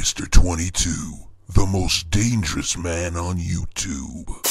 BeanMeister22, the most dangerous man on YouTube.